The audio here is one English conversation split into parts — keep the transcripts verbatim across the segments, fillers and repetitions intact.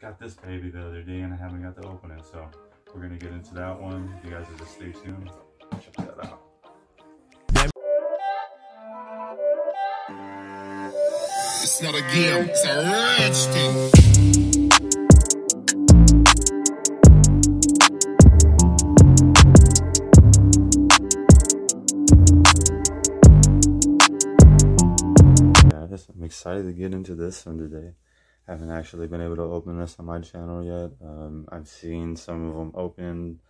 got this baby the other day and I haven't got to open it, so we're gonna get into that one. You guys are just stay tuned. Check that out. It's not a game, it's a ranch thing. I'm excited to get into this one today. I haven't actually been able to open this on my channel yet. Um, I've seen some of them open.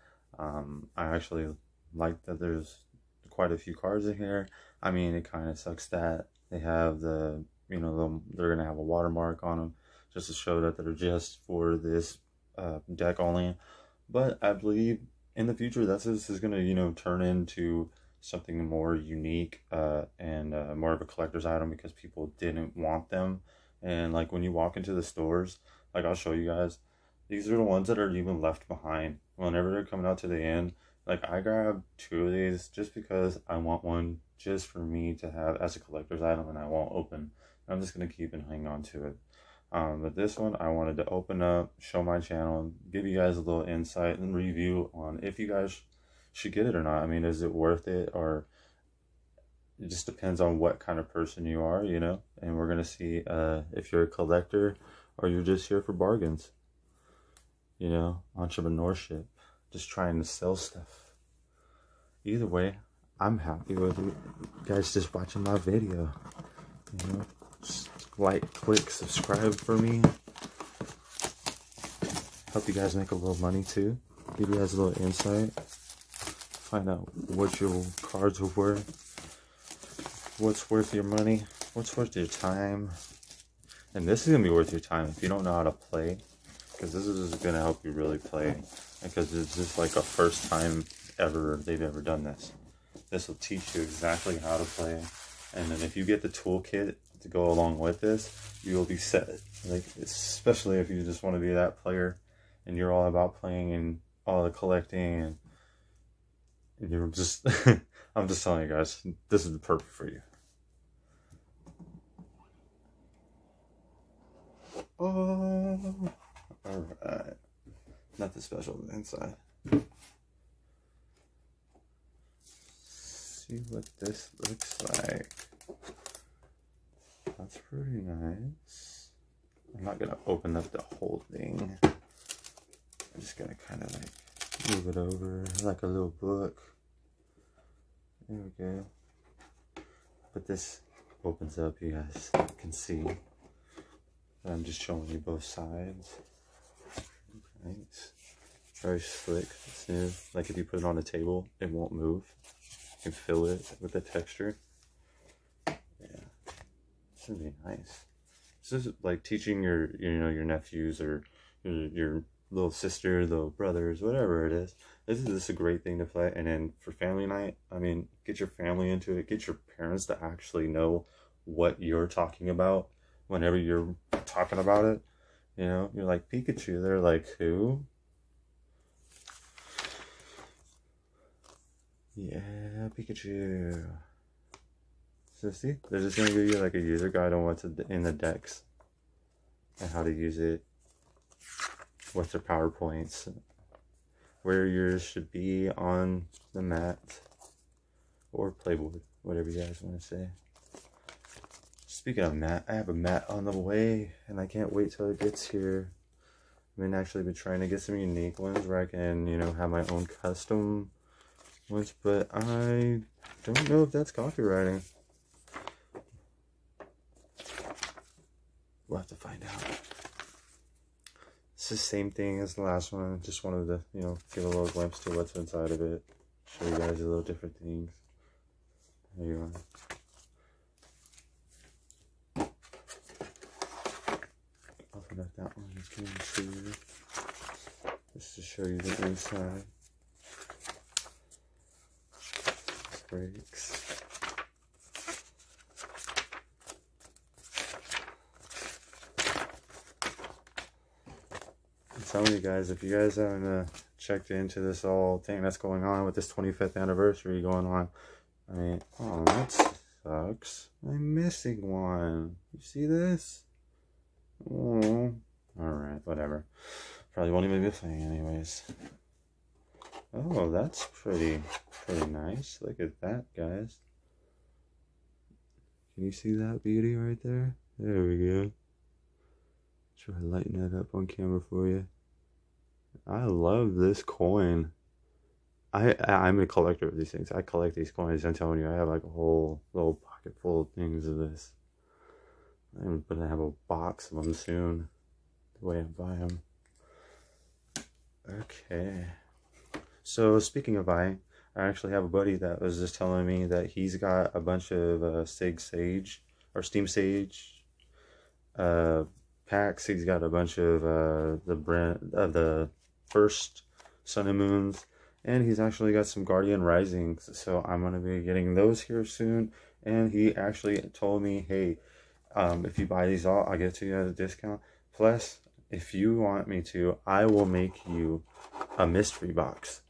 Um, I actually like that there's quite a few cards in here. I mean, it kind of sucks that they have the, you know, the, they're going to have a watermark on them just to show that they're just for this uh, deck only. But I believe in the future that this is going to, you know, turn into something more unique uh and uh, more of a collector's item, because people didn't want them. And like when you walk into the stores, like I'll show you guys, these are the ones that are even left behind whenever they're coming out to the end. Like I grabbed two of these just because I want one just for me to have as a collector's item, and I won't open. I'm just going to keep and hang on to it. Um but this one I wanted to open up, show my channel, give you guys a little insight and review on if you guys should get it or not. I mean, is it worth it? Or it just depends on what kind of person you are, you know. And we're gonna see uh if you're a collector or you're just here for bargains, you know, entrepreneurship, just trying to sell stuff. Either way, I'm happy with you guys just watching my video, you know. Just like, click, subscribe for me, help you guys make a little money too, give you guys a little insight, find out what your cards are worth, what's worth your money, what's worth your time. And this is gonna be worth your time if you don't know how to play, because this is gonna help you really play, because it's just like a first time ever they've ever done this. This will teach you exactly how to play, and then if you get the toolkit to go along with this, you will be set. Like, especially if you just want to be that player and you're all about playing and all the collecting and you're just I'm just telling you guys, this is the perfect for you. Oh, alright. Nothing special inside. Let's see what this looks like. That's pretty nice. I'm not gonna open up the whole thing. I'm just gonna kinda like move it over like a little book. There we go. But this opens up, you guys can see. I'm just showing you both sides. Nice. Very slick. It's new. Like if you put it on a table, it won't move. You can fill it with the texture. Yeah. This would be nice. This is like teaching your, you know, your nephews or your, your little sister, little brothers, whatever it is. This is just a great thing to play. And then for family night, I mean, get your family into it. Get your parents to actually know what you're talking about whenever you're talking about it. You know, you're like, Pikachu. They're like, who? Yeah, Pikachu. So see, they're just going to give you like a user guide on what's in the decks and how to use it. What's their PowerPoints, where yours should be on the mat or playboard, whatever you guys want to say. Speaking of mat, I have a mat on the way and I can't wait till it gets here. I've been actually been trying to get some unique ones where I can, you know, have my own custom ones, but I don't know if that's copywriting. We'll have to find out. It's the same thing as the last one. Just wanted to, you know, give a little glimpse to what's inside of it. Show you guys a little different things. There you are. Open up that one. Just gonna show you. Just to show you the inside. Breaks. Telling you guys, if you guys haven't uh, checked into this whole thing that's going on with this twenty-fifth anniversary going on, I mean, oh, that sucks. I'm missing one. You see this? Oh, Alright, whatever. Probably won't even be a thing anyways. Oh, that's pretty, pretty nice. Look at that, guys. Can you see that beauty right there? There we go. Try lighting that up on camera for you. I love this coin. I, I'm a collector of these things. I collect these coins. I'm telling you, I have like a whole little pocket full of things of this. I'm going to have a box of them soon. The way I buy them. Okay. So, speaking of buying, I actually have a buddy that was just telling me that he's got a bunch of uh, Sig Sage, or Steam Sage uh, packs. He's got a bunch of uh, the brand of uh, the first Sun and Moons. And he's actually got some Guardian Risings, so I'm going to be getting those here soon. And he actually told me, hey, um, if you buy these all, I'll get to you at a discount. Plus, if you want me to, I will make you a mystery box.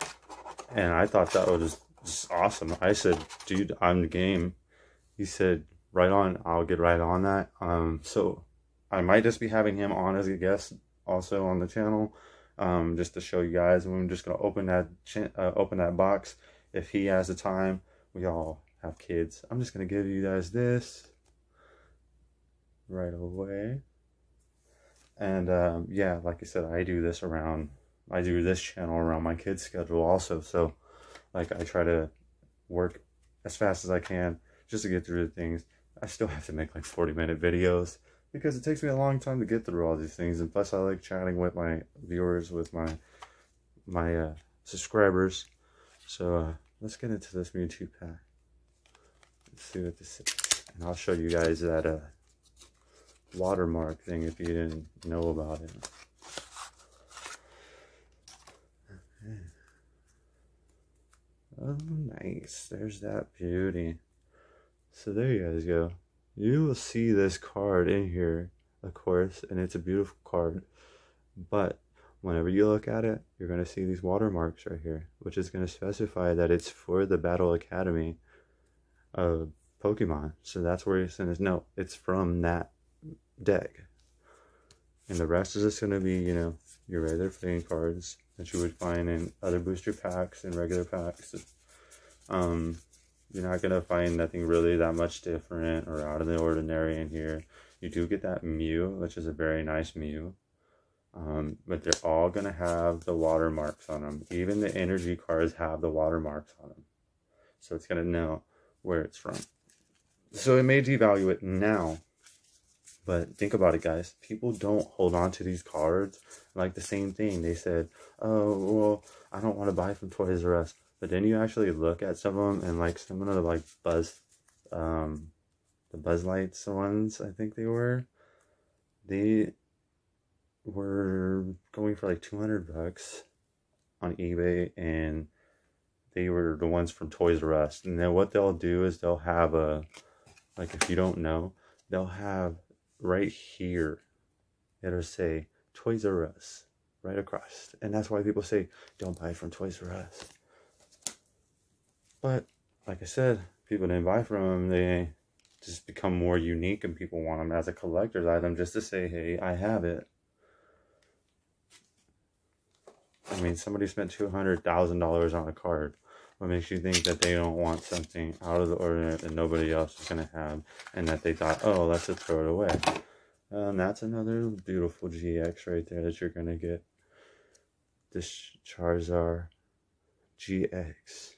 And I thought that was just awesome. I said, dude, I'm the game. He said, right on, I'll get right on that. Um, so I might just be having him on as a guest also on the channel. Um, just to show you guys, I'm just gonna open that uh, open that box if he has the time. We all have kids. I'm just gonna give you guys this right away. And um, yeah, like I said, I do this around. I do this channel around my kids' schedule also. So, like, I try to work as fast as I can just to get through the things. I still have to make like forty minute videos, because it takes me a long time to get through all these things. And plus I like chatting with my viewers, with my my uh, subscribers. So uh, let's get into this Mewtwo pack. Let's see what this is. And I'll show you guys that uh, watermark thing if you didn't know about it. Okay. Oh, nice. There's that beauty. So there you guys go. You will see this card in here, of course, and it's a beautiful card. But whenever you look at it, you're going to see these watermarks right here, which is going to specify that it's for the Battle Academy of Pokemon. So that's where you send this. No, it's from that deck. And the rest is just going to be, you know, your regular playing cards that you would find in other booster packs and regular packs. Um... You're not going to find nothing really that much different or out of the ordinary in here. You do get that Mew, which is a very nice Mew. Um, but they're all going to have the watermarks on them. Even the energy cards have the watermarks on them. So it's going to know where it's from. So it may devalue it now. But think about it, guys. People don't hold on to these cards. Like the same thing. They said, oh, well, I don't want to buy from Toys R Us. But then you actually look at some of them, and like some of the like Buzz, um, the Buzz Lights ones, I think they were, they were going for like two hundred bucks on eBay, and they were the ones from Toys R Us. And then what they'll do is they'll have a, like if you don't know, they'll have right here, it'll say Toys R Us right across. And that's why people say, don't buy from Toys R Us. But, like I said, people didn't buy from them. They just become more unique, and people want them as a collector's item just to say, hey, I have it. I mean, somebody spent two hundred thousand dollars on a card. What makes you think that they don't want something out of the ordinary that nobody else is going to have, and that they thought, oh, let's just throw it away? Um, that's another beautiful G X right there that you're going to get. This Charizard G X.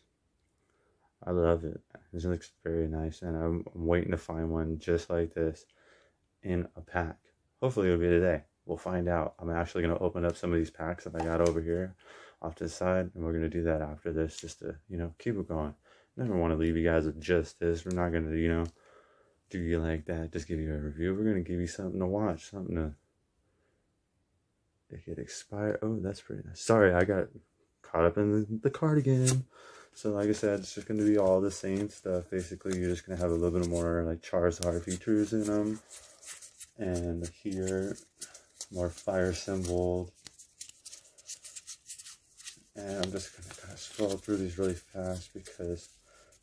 I love it. This looks very nice, and I'm waiting to find one just like this in a pack. Hopefully it'll be today. We'll find out. I'm actually going to open up some of these packs that I got over here off to the side, and we're going to do that after this just to, you know, keep it going. Never want to leave you guys with just this. We're not going to, you know, do you like that, just give you a review. We're going to give you something to watch, something to make it expire. Oh, that's pretty nice. Sorry, I got caught up in the cardigan. So like I said, it's just going to be all the same stuff. Basically, you're just going to have a little bit more like Charizard features in them. And here, more fire symbol. And I'm just going to kind of scroll through these really fast because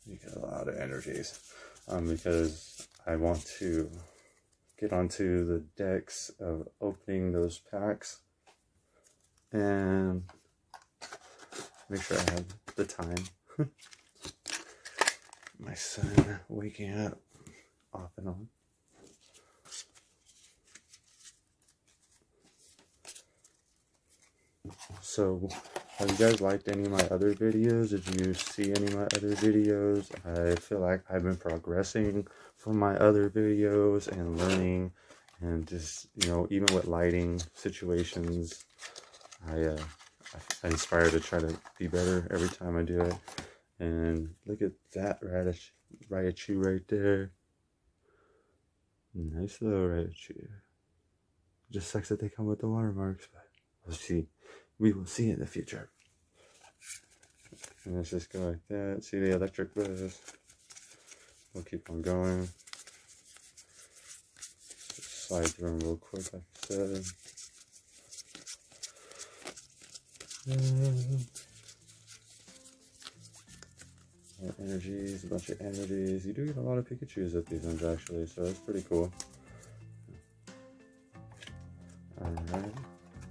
you get a lot of energies. Um, because I want to get onto the decks of opening those packs and make sure I have the time. My son waking up off and on. So, have you guys liked any of my other videos? Did you see any of my other videos? I feel like I've been progressing from my other videos and learning, and just, you know, even with lighting situations, I uh, I aspire to try to be better every time I do it. And look at that Raichu, Raichu right there. Nice little Raichu. Just sucks that they come with the watermarks, but we'll see. We will see in the future. And let's just go like that. See the electric buzz. We'll keep on going. Just slide through them real quick, like I said. And more energies, a bunch of energies. You do get a lot of Pikachus at these ones, actually, so that's pretty cool. Alright.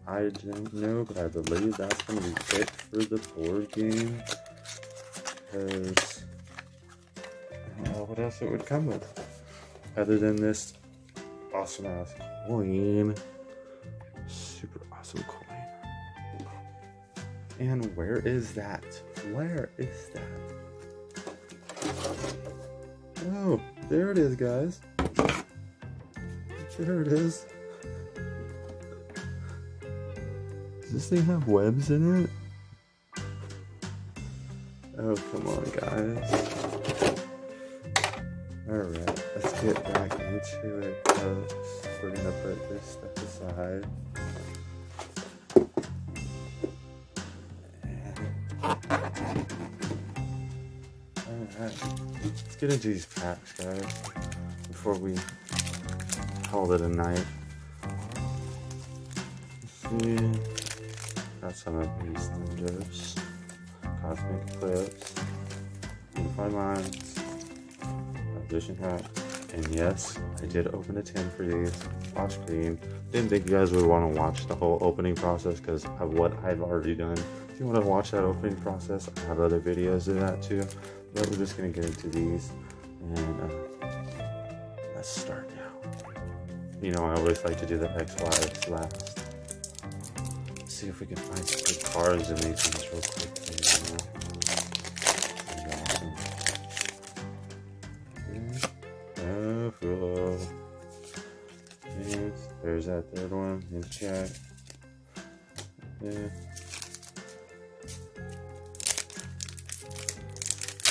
I don't know, but I believe that's going to be it for the board game, because I don't know what else it would come with, other than this awesome ass coin, super awesome coin. And where is that? Where is that? Oh, there it is, guys. There it is. Does this thing have webs in it? Oh, come on, guys. Alright, let's get back into it. Folks. We're gonna put this stuff aside. Alright, let's get into these packs, guys, before we call it a night. Let's see. Got some of these ninjas, cosmic clips, unified lines, vision hat, and yes, I did open a tin for these off screen. Didn't think you guys would want to watch the whole opening process because of what I've already done. If you want to watch that opening process, I have other videos of that too. But we're just going to get into these, and uh, let's start now. You know, I always like to do the X Y last. See if we can find some good cards in these things real quick. Awesome. Oh, cool. There's that third one in the chat. Yeah.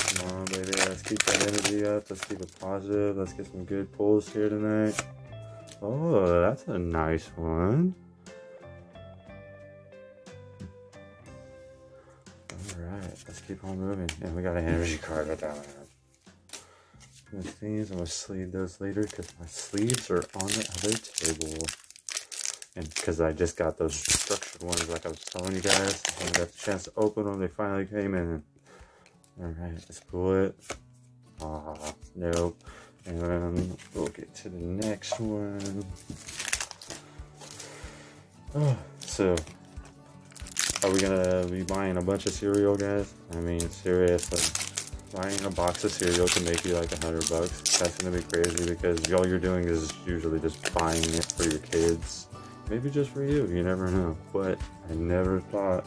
Come on, baby. Let's keep that energy up. Let's keep it positive. Let's get some good pulls here tonight. Oh, that's a nice one. Let's keep on moving. And we got an energy card right down there. The things, I'm going to sleeve those later because my sleeves are on the other table. And because I just got those structured ones like I was telling you guys. I got the chance to open them. They finally came in. Alright, let's pull it. Ah, oh, nope. And then we'll get to the next one. Oh, so... Are we gonna be buying a bunch of cereal, guys? I mean, seriously, buying a box of cereal can make you like a hundred bucks. That's gonna be crazy because all you're doing is usually just buying it for your kids. Maybe just for you, you never know. But I never thought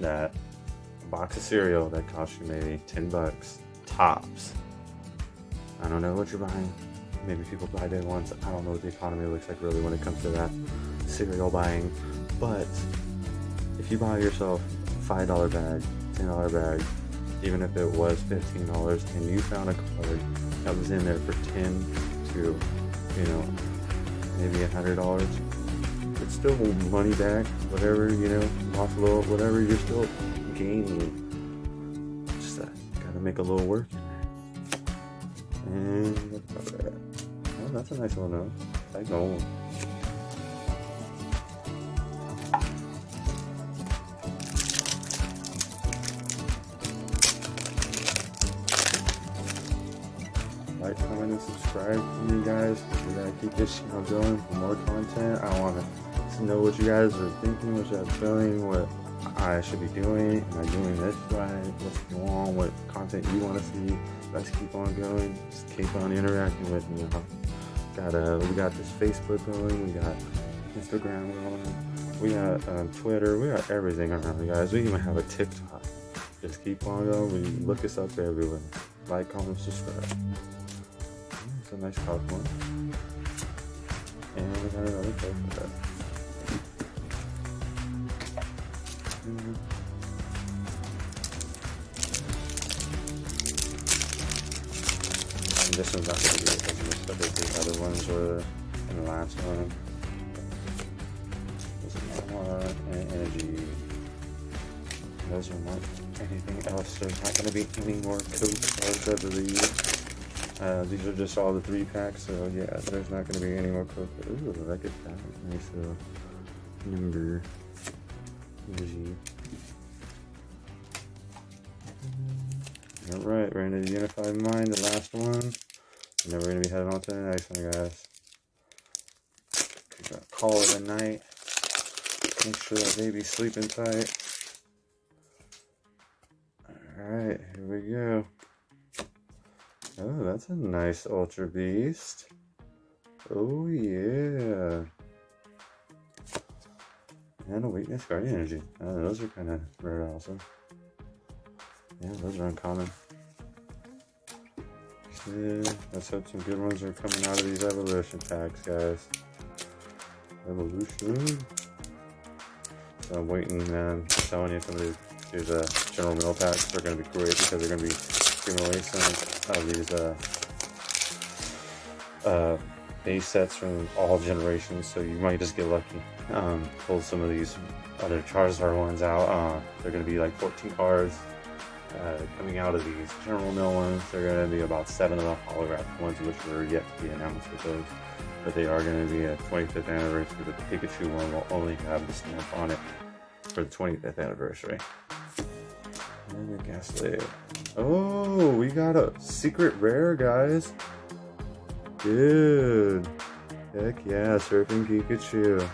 that a box of cereal that cost you maybe ten bucks, tops. I don't know what you're buying. Maybe people buy day ones. I don't know what the economy looks like really when it comes to that cereal buying, but if you buy yourself a five dollar bag, ten dollar bag, even if it was fifteen dollars, and you found a card that was in there for ten dollars to, you know, maybe one hundred dollars, it's still money back, whatever, you know, lost a little, whatever, you're still gaining. Just uh, gotta make a little work. And that's about that. Oh, that's a nice one, though. I know. like, comment, and subscribe to me, guys. We're gonna keep this channel going for more content. I wanna know what you guys are thinking, what you're feeling, what I should be doing. Am I doing this right? What's going on? What content you wanna see? Let's keep on going. Just keep on interacting with me. Got uh, we got this Facebook going. We got Instagram going. We got um, Twitter. We got everything around, guys. We even have a TikTok. Just keep on going. We look us up everywhere. Like, comment, subscribe. It's a nice top one. And we got another place for that. Mm-hmm. And this one's not going to be as much as the other ones were in the last one. This is more energy. Those are not anything else. There's not going to be any more coats cards, I believe. Uh, these are just all the three packs, so yeah, there's not going to be any more coats. Ooh, look at that. Nice little number. Energy. Alright, we're into the Unified Mind, the last one. And then we're going to be heading on to the next one, guys. Call it a night. Make sure that baby's sleeping tight. Alright, here we go. Oh, that's a nice Ultra Beast. Oh, yeah. And a Weakness Guardian Energy. Oh, those are kind of rare also. Yeah, those are uncommon. Yeah, let's hope some good ones are coming out of these evolution packs, guys. Evolution. So I'm waiting, um, telling you some of these. These uh, General Mills packs are going to be great because they're going to be giving away some of these uh, uh, base sets from all generations, so you might just get lucky. Um, pull some of these other Charizard ones out. Uh, they're going to be like fourteen cards uh, coming out of these General Mills ones. They're going to be about seven of the holographic ones, which were yet to be announced with those. But they are going to be a twenty-fifth anniversary. The Pikachu one will only have the stamp on it for the twenty-fifth anniversary. And the Ghastly. Oh, we got a secret rare, guys. Dude. Heck yeah, Surfing Pikachu.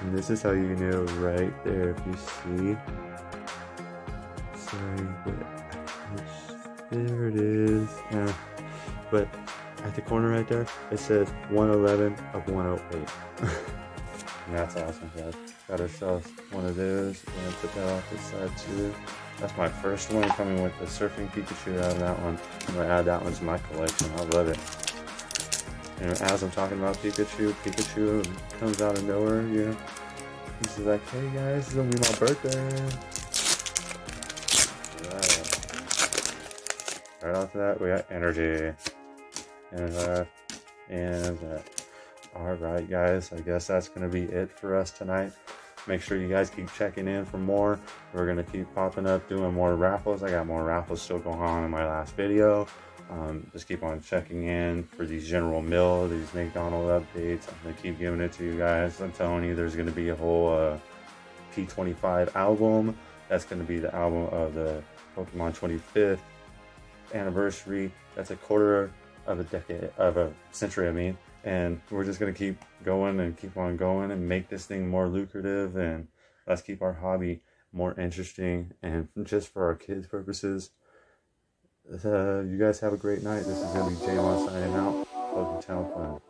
And this is how you know right there, if you see. Sorry, but there it is. Yeah. But at the corner right there, it says one eleven of one oh eight. And that's awesome, guys. Got ourselves one of those. We're gonna put that off the side too. That's my first one coming with the Surfing Pikachu out of that one. I'm gonna add that one to my collection. I love it. And as I'm talking about Pikachu, Pikachu comes out of nowhere, you know. He's like, hey guys, it's gonna be my birthday. Alright. Right off that, we got energy. And that. And that. Alright guys, I guess that's going to be it for us tonight. Make sure you guys keep checking in for more. We're going to keep popping up, doing more raffles. I got more raffles still going on in my last video. Um, just keep on checking in for these General Mills, these McDonald's updates. I'm going to keep giving it to you guys. I'm telling you, there's going to be a whole uh, P twenty-five album. That's going to be the album of the Pokemon twenty-fifth anniversary. That's a quarter of a decade, of a century, I mean. And we're just going to keep going and keep on going and make this thing more lucrative, and let's keep our hobby more interesting, and just for our kids' purposes. Uh, you guys have a great night. This is going to be J one signing out. Poketownfun.